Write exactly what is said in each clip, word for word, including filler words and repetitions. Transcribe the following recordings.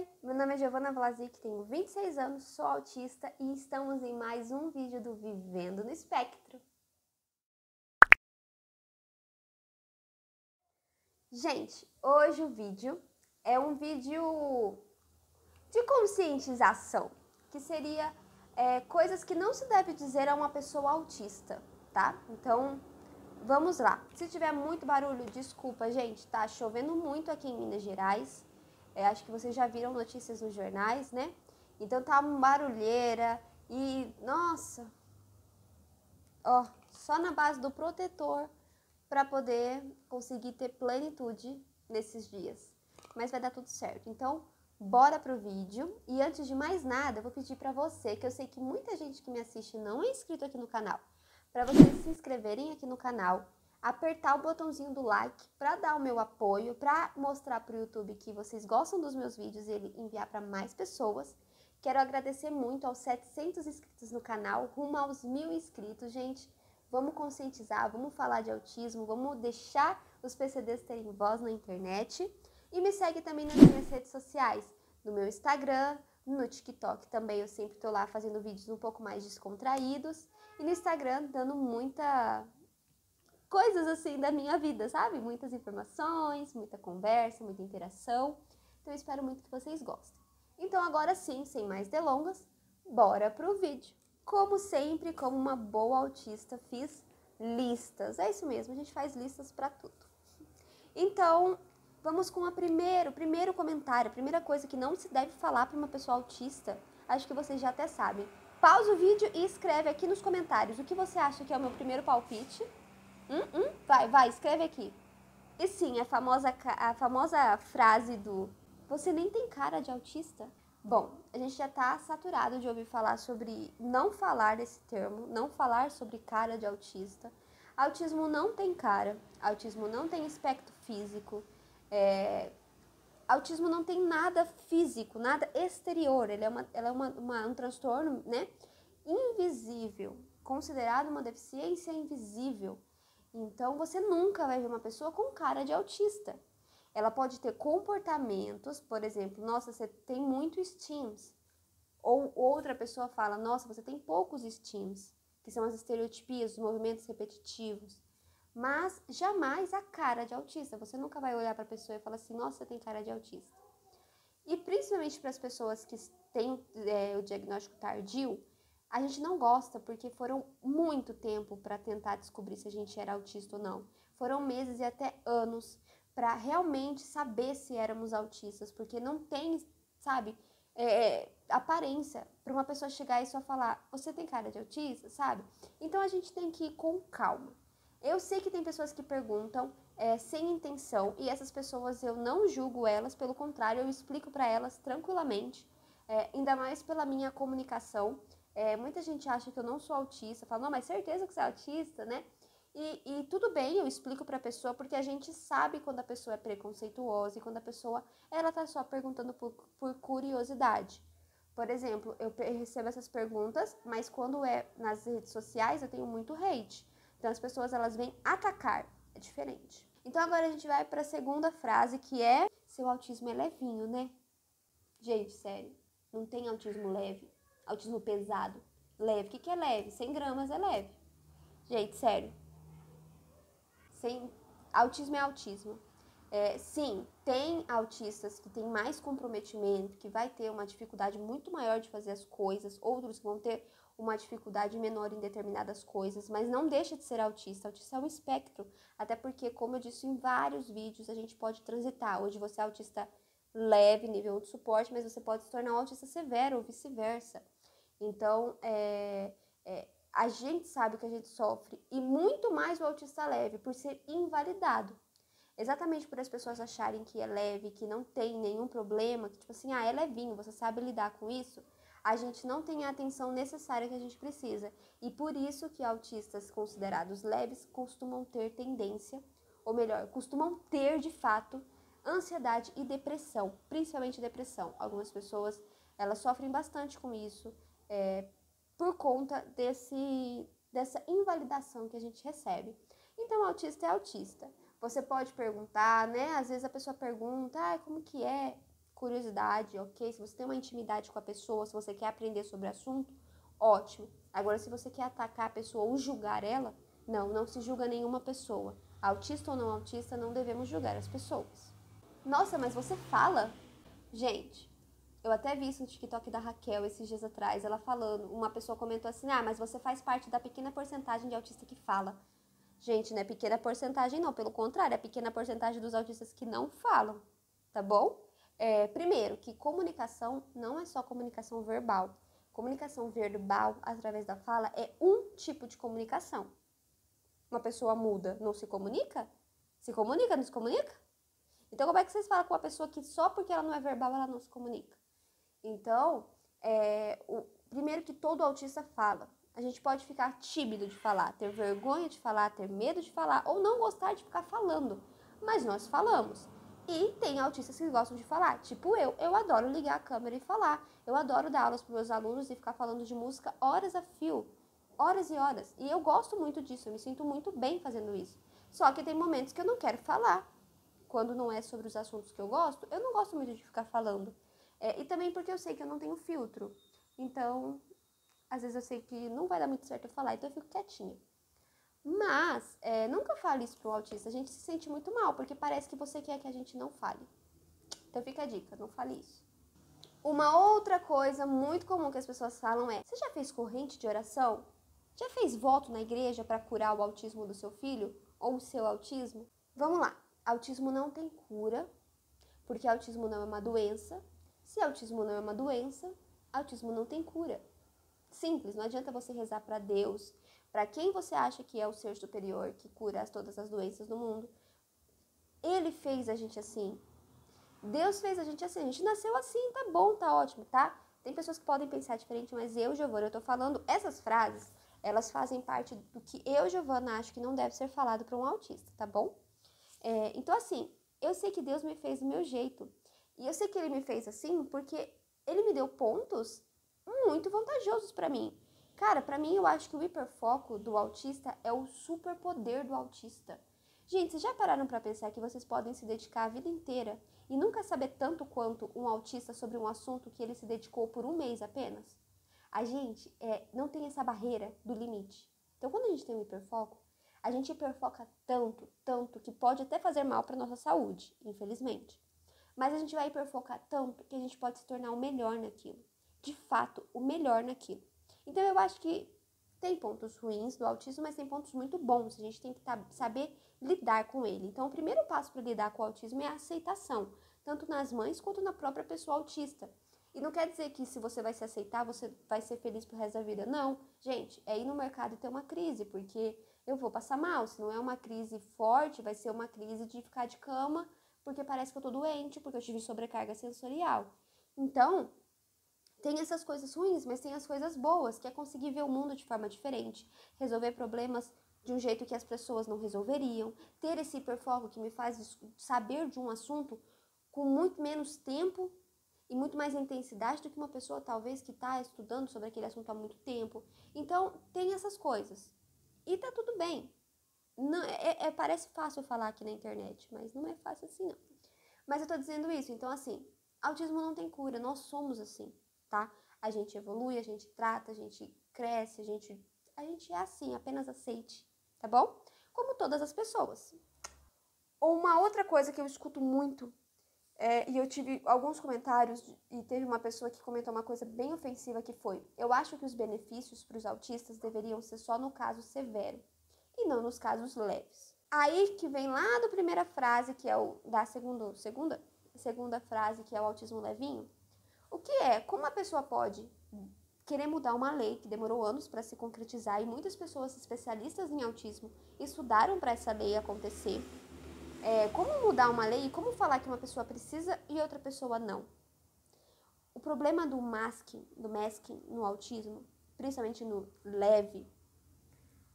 Oi, meu nome é Giovanna Vlasic, tenho vinte e seis anos, sou autista e estamos em mais um vídeo do Vivendo no Espectro. Gente, hoje o vídeo é um vídeo de conscientização, que seria é, coisas que não se deve dizer a uma pessoa autista, tá? Então, vamos lá. Se tiver muito barulho, desculpa, gente, tá chovendo muito aqui em Minas Gerais. É, acho que vocês já viram notícias nos jornais, né? Então tá uma barulheira e, nossa, ó, só na base do protetor para poder conseguir ter plenitude nesses dias. Mas vai dar tudo certo. Então, bora pro vídeo. E antes de mais nada, eu vou pedir para você, que eu sei que muita gente que me assiste não é inscrito aqui no canal, para vocês se inscreverem aqui no canal, apertar o botãozinho do like para dar o meu apoio, para mostrar para o YouTube que vocês gostam dos meus vídeos e ele enviar para mais pessoas. Quero agradecer muito aos setecentos inscritos no canal, rumo aos mil inscritos, gente. Vamos conscientizar, vamos falar de autismo, vamos deixar os P C Ds terem voz na internet. E me segue também nas minhas redes sociais, no meu Instagram, no TikTok também, eu sempre estou lá fazendo vídeos um pouco mais descontraídos. E no Instagram, dando muita... coisas assim da minha vida, sabe? Muitas informações, muita conversa, muita interação. Então, eu espero muito que vocês gostem. Então, agora sim, sem mais delongas, bora pro vídeo. Como sempre, como uma boa autista, fiz listas. É isso mesmo, a gente faz listas pra tudo. Então, vamos com o primeiro, primeiro comentário, a primeira coisa que não se deve falar pra uma pessoa autista. Acho que vocês já até sabem. Pausa o vídeo e escreve aqui nos comentários o que você acha que é o meu primeiro palpite. Hum, hum, vai, vai, escreve aqui. E sim, a famosa, a famosa frase do "você nem tem cara de autista". Bom, a gente já tá saturado de ouvir falar sobre não falar desse termo, não falar sobre cara de autista. Autismo não tem cara, autismo não tem espectro físico, é, autismo não tem nada físico, nada exterior. Ele é, uma, ela é uma, uma, um transtorno, né, invisível, considerado uma deficiência invisível. Então, você nunca vai ver uma pessoa com cara de autista. Ela pode ter comportamentos, por exemplo, nossa, você tem muito estímulos. Ou outra pessoa fala, nossa, você tem poucos estímulos, que são as estereotipias, os movimentos repetitivos. Mas jamais a cara de autista. Você nunca vai olhar para a pessoa e falar assim, nossa, você tem cara de autista. E principalmente para as pessoas que têm é, o diagnóstico tardio, a gente não gosta porque foram muito tempo para tentar descobrir se a gente era autista ou não. Foram meses e até anos para realmente saber se éramos autistas, porque não tem, sabe, é, aparência para uma pessoa chegar e só falar, você tem cara de autista, sabe? Então a gente tem que ir com calma. Eu sei que tem pessoas que perguntam é, sem intenção e essas pessoas eu não julgo elas, pelo contrário, eu explico para elas tranquilamente, é, ainda mais pela minha comunicação. É, muita gente acha que eu não sou autista, fala, não, mas certeza que você é autista, né? E, e tudo bem, eu explico pra pessoa, porque a gente sabe quando a pessoa é preconceituosa e quando a pessoa, ela tá só perguntando por, por curiosidade. Por exemplo, eu recebo essas perguntas, mas quando é nas redes sociais, eu tenho muito hate. Então, as pessoas, elas vêm atacar, é diferente. Então, agora a gente vai pra segunda frase, que é, seu autismo é levinho, né? Gente, sério, não tem autismo leve. Autismo pesado, leve. O que, que é leve? cem gramas é leve. Gente, sério. Sem... Autismo é autismo. É, sim, tem autistas que têm mais comprometimento, que vai ter uma dificuldade muito maior de fazer as coisas, outros vão ter uma dificuldade menor em determinadas coisas, mas não deixa de ser autista. Autista é um espectro, até porque, como eu disse em vários vídeos, a gente pode transitar. Hoje você é autista leve, nível um de suporte, mas você pode se tornar um autista severo ou vice-versa. Então, é, é, a gente sabe que a gente sofre, e muito mais o autista leve, por ser invalidado. Exatamente por as pessoas acharem que é leve, que não tem nenhum problema, que tipo assim, ah, é levinho, você sabe lidar com isso, a gente não tem a atenção necessária que a gente precisa. E por isso que autistas considerados leves costumam ter tendência, ou melhor, costumam ter de fato, ansiedade e depressão, principalmente depressão. Algumas pessoas, elas sofrem bastante com isso é, por conta desse, dessa invalidação que a gente recebe. Então, autista é autista. Você pode perguntar, né? Às vezes a pessoa pergunta, ah, como que é? curiosidade, ok? Se você tem uma intimidade com a pessoa, se você quer aprender sobre o assunto, ótimo. Agora, se você quer atacar a pessoa ou julgar ela, não, não se julga nenhuma pessoa. Autista ou não autista, não devemos julgar as pessoas. Nossa, mas você fala? Gente, eu até vi isso no TikTok da Raquel esses dias atrás, ela falando, uma pessoa comentou assim, ah, mas você faz parte da pequena porcentagem de autista que fala. Gente, não é pequena porcentagem não, pelo contrário, é pequena porcentagem dos autistas que não falam, tá bom? É, primeiro, que comunicação não é só comunicação verbal. Comunicação verbal, através da fala, é um tipo de comunicação. Uma pessoa muda não se comunica? Se comunica, não se comunica? Então, como é que vocês falam com uma pessoa que só porque ela não é verbal, ela não se comunica? Então, é, o, primeiro que todo autista fala. A gente pode ficar tímido de falar, ter vergonha de falar, ter medo de falar, ou não gostar de ficar falando. Mas nós falamos. E tem autistas que gostam de falar. Tipo eu, eu adoro ligar a câmera e falar. Eu adoro dar aulas para meus alunos e ficar falando de música horas a fio. Horas e horas. E eu gosto muito disso, eu me sinto muito bem fazendo isso. Só que tem momentos que eu não quero falar. Quando não é sobre os assuntos que eu gosto, eu não gosto muito de ficar falando. É, e também porque eu sei que eu não tenho filtro. Então, às vezes eu sei que não vai dar muito certo eu falar, então eu fico quietinha. Mas, é, nunca fale isso para um autista, a gente se sente muito mal, porque parece que você quer que a gente não fale. Então fica a dica, não fale isso. Uma outra coisa muito comum que as pessoas falam é, você já fez corrente de oração? Já fez voto na igreja para curar o autismo do seu filho? Ou o seu autismo? Vamos lá, autismo não tem cura, porque autismo não é uma doença. Se autismo não é uma doença, autismo não tem cura. Simples, não adianta você rezar para Deus, para quem você acha que é o ser superior, que cura todas as doenças do mundo. Ele fez a gente assim. Deus fez a gente assim. A gente nasceu assim, tá bom, tá ótimo, tá? Tem pessoas que podem pensar diferente, mas eu, Giovanna, eu tô falando essas frases, elas fazem parte do que eu, Giovanna, acho que não deve ser falado para um autista, tá bom? É, então, assim, eu sei que Deus me fez do meu jeito. E eu sei que Ele me fez assim porque Ele me deu pontos muito vantajosos para mim. Cara, pra mim, eu acho que o hiperfoco do autista é o superpoder do autista. Gente, vocês já pararam pra pensar que vocês podem se dedicar a vida inteira e nunca saber tanto quanto um autista sobre um assunto que ele se dedicou por um mês apenas? A gente é, não tem essa barreira do limite. Então, quando a gente tem um hiperfoco, a gente hiperfoca tanto, tanto, que pode até fazer mal pra nossa saúde, infelizmente. Mas a gente vai hiperfocar tanto que a gente pode se tornar o melhor naquilo. De fato, o melhor naquilo. Então, eu acho que tem pontos ruins do autismo, mas tem pontos muito bons. A gente tem que saber lidar com ele. Então, o primeiro passo para lidar com o autismo é a aceitação, tanto nas mães quanto na própria pessoa autista. E não quer dizer que se você vai se aceitar, você vai ser feliz pro resto da vida. Não, gente, é ir no mercado e ter uma crise, porque eu vou passar mal. Se não é uma crise forte, vai ser uma crise de ficar de cama, porque parece que eu tô doente, porque eu tive sobrecarga sensorial. Então, tem essas coisas ruins, mas tem as coisas boas, que é conseguir ver o mundo de forma diferente, resolver problemas de um jeito que as pessoas não resolveriam, ter esse hiperfoco que me faz saber de um assunto com muito menos tempo e muito mais intensidade do que uma pessoa talvez que está estudando sobre aquele assunto há muito tempo. Então, tem essas coisas. E tá tudo bem. Não, é, é, parece fácil falar aqui na internet, mas não é fácil assim, não. Mas eu tô dizendo isso, então assim, autismo não tem cura, nós somos assim. Tá? A gente evolui, a gente trata, a gente cresce, a gente, a gente é assim, apenas aceite, tá bom? Como todas as pessoas. Uma outra coisa que eu escuto muito, é, e eu tive alguns comentários, e teve uma pessoa que comentou uma coisa bem ofensiva que foi, eu acho que os benefícios para os autistas deveriam ser só no caso severo, e não nos casos leves. Aí que vem lá da primeira frase, que é o da segunda, segunda, segunda frase, que é o autismo levinho. O que é? Como a pessoa pode querer mudar uma lei que demorou anos para se concretizar e muitas pessoas especialistas em autismo estudaram para essa lei acontecer? É, como mudar uma lei e como falar que uma pessoa precisa e outra pessoa não? O problema do masking, do masking no autismo, principalmente no leve,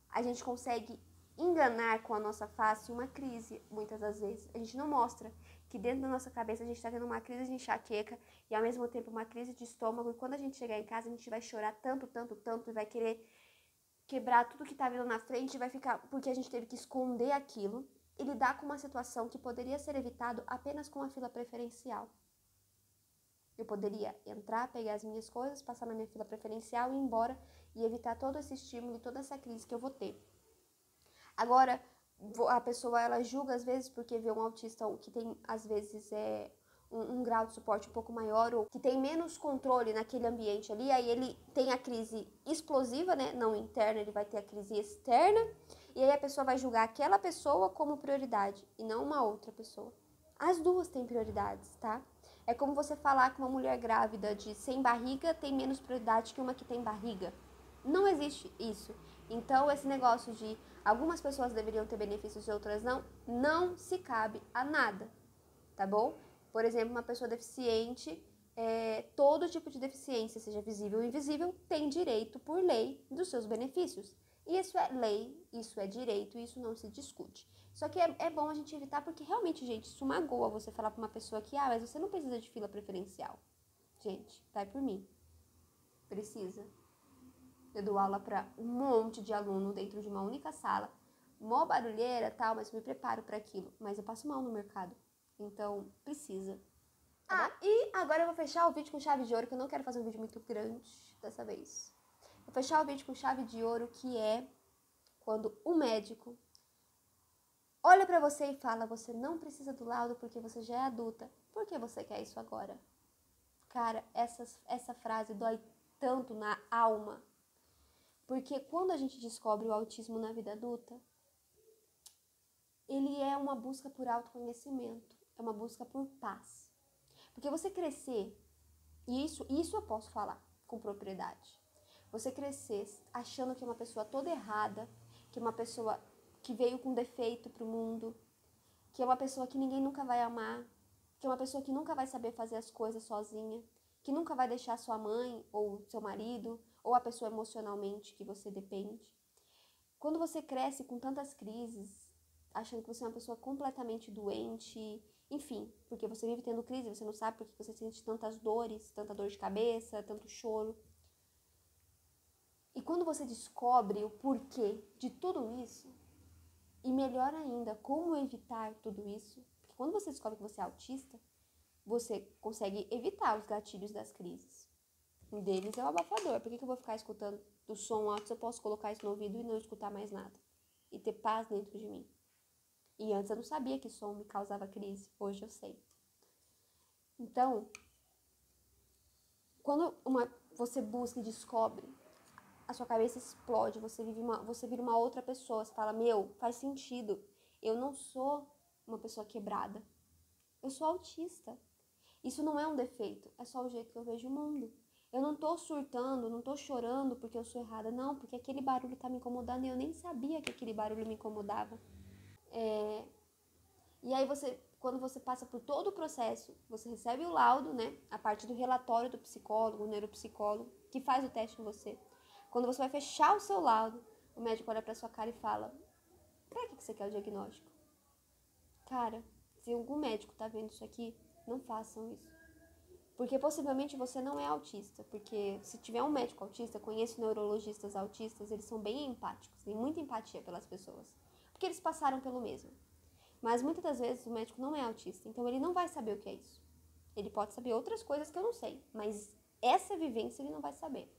a gente consegue enganar com a nossa face uma crise, muitas das vezes. A gente não mostra que dentro da nossa cabeça a gente está tendo uma crise de enxaqueca e ao mesmo tempo uma crise de estômago. E quando a gente chegar em casa a gente vai chorar tanto, tanto, tanto e vai querer quebrar tudo que está vindo na frente e vai ficar porque a gente teve que esconder aquilo e lidar com uma situação que poderia ser evitado apenas com a fila preferencial. Eu poderia entrar, pegar as minhas coisas, passar na minha fila preferencial e ir embora e evitar todo esse estímulo e toda essa crise que eu vou ter. Agora, a pessoa ela julga às vezes porque vê um autista que tem, às vezes, é, um, um grau de suporte um pouco maior ou que tem menos controle naquele ambiente ali, aí ele tem a crise explosiva, né? Não interna, ele vai ter a crise externa e aí a pessoa vai julgar aquela pessoa como prioridade e não uma outra pessoa. As duas têm prioridades, tá? É como você falar que uma mulher grávida de sem barriga tem menos prioridade que uma que tem barriga. Não existe isso. Então, esse negócio de algumas pessoas deveriam ter benefícios e outras não, não se cabe a nada, tá bom? Por exemplo, uma pessoa deficiente, é, todo tipo de deficiência, seja visível ou invisível, tem direito por lei dos seus benefícios. E isso é lei, isso é direito, isso não se discute. Só que é, é bom a gente evitar, porque realmente, gente, isso magoa você falar pra uma pessoa que, ah, mas você não precisa de fila preferencial. Gente, vai por mim. Precisa. Eu dou aula pra um monte de aluno dentro de uma única sala. Mó barulheira e tal, mas me preparo pra aquilo. Mas eu passo mal no mercado. Então, precisa. Tá ah, bom? E agora eu vou fechar o vídeo com chave de ouro, que eu não quero fazer um vídeo muito grande dessa vez. Vou fechar o vídeo com chave de ouro, que é quando o médico olha pra você e fala, você não precisa do laudo porque você já é adulta. Por que você quer isso agora? Cara, essa, essa frase dói tanto na alma. Porque quando a gente descobre o autismo na vida adulta, ele é uma busca por autoconhecimento, é uma busca por paz. Porque você crescer, e isso, isso eu posso falar com propriedade, você crescer achando que é uma pessoa toda errada, que é uma pessoa que veio com defeito pro mundo, que é uma pessoa que ninguém nunca vai amar, que é uma pessoa que nunca vai saber fazer as coisas sozinha, que nunca vai deixar sua mãe ou seu marido ou a pessoa emocionalmente que você depende. Quando você cresce com tantas crises, achando que você é uma pessoa completamente doente, enfim, porque você vive tendo crise, você não sabe porque você sente tantas dores, tanta dor de cabeça, tanto choro. E quando você descobre o porquê de tudo isso, e melhor ainda, como evitar tudo isso? Porque quando você descobre que você é autista, você consegue evitar os gatilhos das crises. Um deles é o abafador. Por que, que eu vou ficar escutando do som alto se eu posso colocar isso no ouvido e não escutar mais nada? E ter paz dentro de mim. E antes eu não sabia que som me causava crise. Hoje eu sei. Então, quando uma, você busca e descobre, a sua cabeça explode, você, vive uma, você vira uma outra pessoa, você fala, meu, faz sentido, eu não sou uma pessoa quebrada, eu sou autista. Isso não é um defeito, é só o jeito que eu vejo o mundo. Eu não tô surtando, não tô chorando porque eu sou errada, não, porque aquele barulho tá me incomodando e eu nem sabia que aquele barulho me incomodava. É... E aí você, quando você passa por todo o processo, você recebe o laudo, né, a parte do relatório do psicólogo, o neuropsicólogo, que faz o teste em você. Quando você vai fechar o seu laudo, o médico olha pra sua cara e fala, pra que você quer o diagnóstico? Cara, se algum médico tá vendo isso aqui, não façam isso. Porque possivelmente você não é autista, porque se tiver um médico autista, conheço neurologistas autistas, eles são bem empáticos, têm muita empatia pelas pessoas, porque eles passaram pelo mesmo. Mas muitas das vezes o médico não é autista, então ele não vai saber o que é isso. Ele pode saber outras coisas que eu não sei, mas essa vivência ele não vai saber.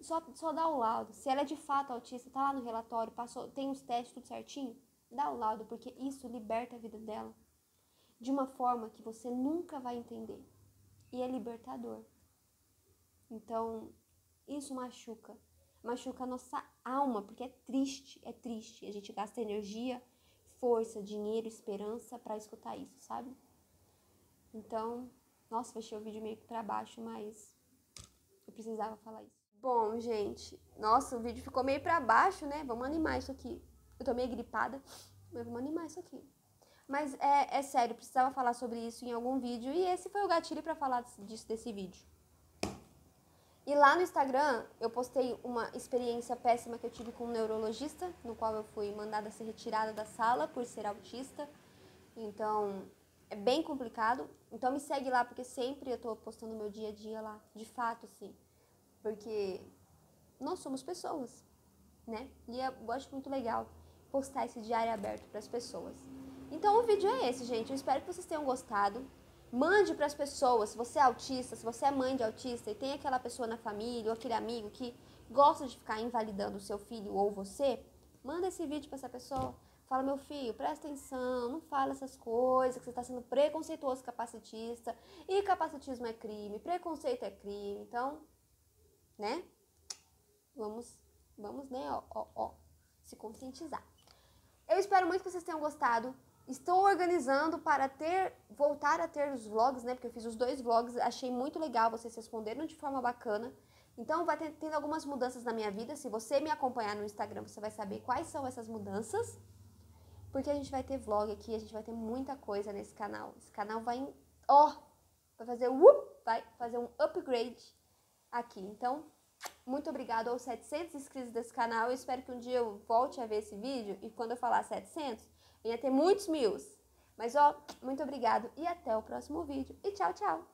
Só, só dá o laudo. Se ela é de fato autista, tá lá no relatório, passou, tem os testes, tudo certinho, dá o laudo, porque isso liberta a vida dela de uma forma que você nunca vai entender. E é libertador. Então, isso machuca. Machuca a nossa alma, porque é triste, é triste. A gente gasta energia, força, dinheiro, esperança pra escutar isso, sabe? Então, nossa, fechei o vídeo meio que pra baixo, mas eu precisava falar isso. Bom, gente, nossa, o vídeo ficou meio pra baixo, né? Vamos animar isso aqui. Eu tô meio gripada, mas vamos animar isso aqui. Mas é, é sério, precisava falar sobre isso em algum vídeo e esse foi o gatilho pra falar disso desse vídeo. E lá no Instagram, eu postei uma experiência péssima que eu tive com um neurologista, no qual eu fui mandada ser retirada da sala por ser autista. Então, é bem complicado. Então me segue lá, porque sempre eu tô postando meu dia a dia lá, de fato, assim. Porque nós somos pessoas, né? E eu acho muito legal postar esse diário aberto para as pessoas. Então o vídeo é esse, gente. Eu espero que vocês tenham gostado. Mande para as pessoas, se você é autista, se você é mãe de autista e tem aquela pessoa na família ou aquele amigo que gosta de ficar invalidando o seu filho ou você, manda esse vídeo para essa pessoa. Fala, meu filho, presta atenção, não fala essas coisas, que você está sendo preconceituoso capacitista, e capacitismo é crime, preconceito é crime, então, né? Vamos, vamos, né, ó, ó, ó, se conscientizar. Eu espero muito que vocês tenham gostado. Estou organizando para ter, voltar a ter os vlogs, né, porque eu fiz os dois vlogs, achei muito legal, vocês responderam de forma bacana. Então, vai tendo algumas mudanças na minha vida. Se você me acompanhar no Instagram, você vai saber quais são essas mudanças. Porque a gente vai ter vlog aqui, a gente vai ter muita coisa nesse canal. Esse canal vai, ó, oh, vai fazer uh, vai fazer um upgrade aqui. Então, muito obrigado aos setecentos inscritos desse canal. Eu espero que um dia eu volte a ver esse vídeo e quando eu falar setecentos, venha ter muitos mil. Mas, ó, oh, muito obrigado e até o próximo vídeo. E tchau, tchau!